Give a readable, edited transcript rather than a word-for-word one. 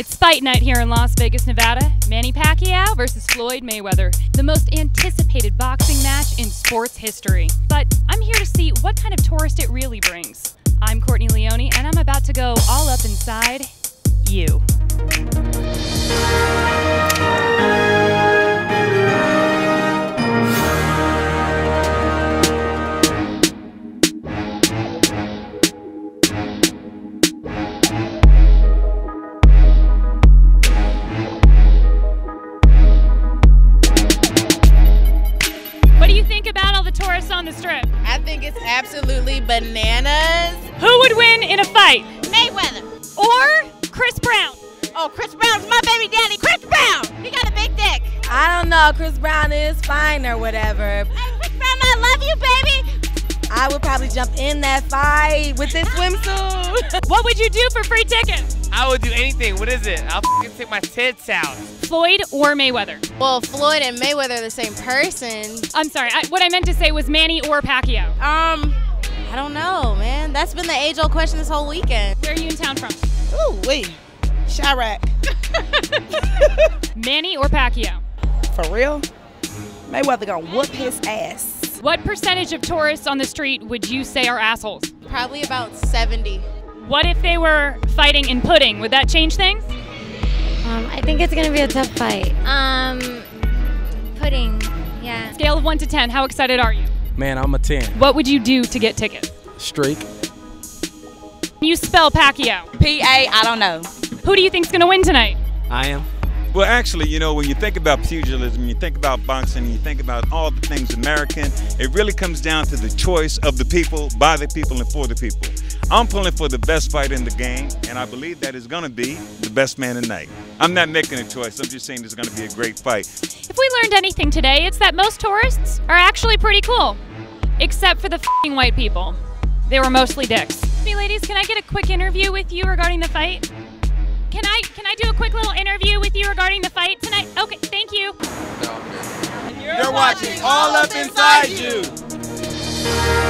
It's fight night here in Las Vegas, Nevada. Manny Pacquiao versus Floyd Mayweather, the most anticipated boxing match in sports history. But I'm here to see what kind of tourist it really brings. I'm Courtney Leone, and I'm about to go all up inside you. On the strip. I think it's absolutely bananas. Who would win in a fight? Mayweather. Or Chris Brown. Oh, Chris Brown's my baby daddy. Chris Brown! He got a big dick. I don't know. Chris Brown is fine or whatever. Hey, Chris Brown, I love you, baby. I would probably jump in that fight with this swimsuit. What would you do for free tickets? I would do anything. What is it? I'll f***ing take my tits out. Floyd or Mayweather? Well, Floyd and Mayweather are the same person. I'm sorry. What I meant to say was Manny or Pacquiao. I don't know, man. That's been the age-old question this whole weekend. Where are you in town from? Ooh, wee. Chirac. Manny or Pacquiao? For real? Mayweather gonna whoop his ass. What percentage of tourists on the street would you say are assholes? Probably about 70. What if they were fighting in pudding? Would that change things? I think it's going to be a tough fight. Pudding, yeah. Scale of 1 to 10, how excited are you? Man, I'm a 10. What would you do to get tickets? Streak. You spell Pacquiao. P-A, I don't know. Who do you think's going to win tonight? I am. Well, actually, you know, when you think about pugilism, you think about boxing, you think about all the things American, it really comes down to the choice of the people, by the people, and for the people. I'm pulling for the best fight in the game, and I believe that is going to be the best man tonight. I'm not making a choice. I'm just saying it's going to be a great fight. If we learned anything today, it's that most tourists are actually pretty cool, except for the f***ing white people. They were mostly dicks. Hey, ladies, can I get a quick interview with you regarding the fight? Can I do a quick little interview with you regarding the fight tonight? Okay, thank you. You're watching All Up Inside You.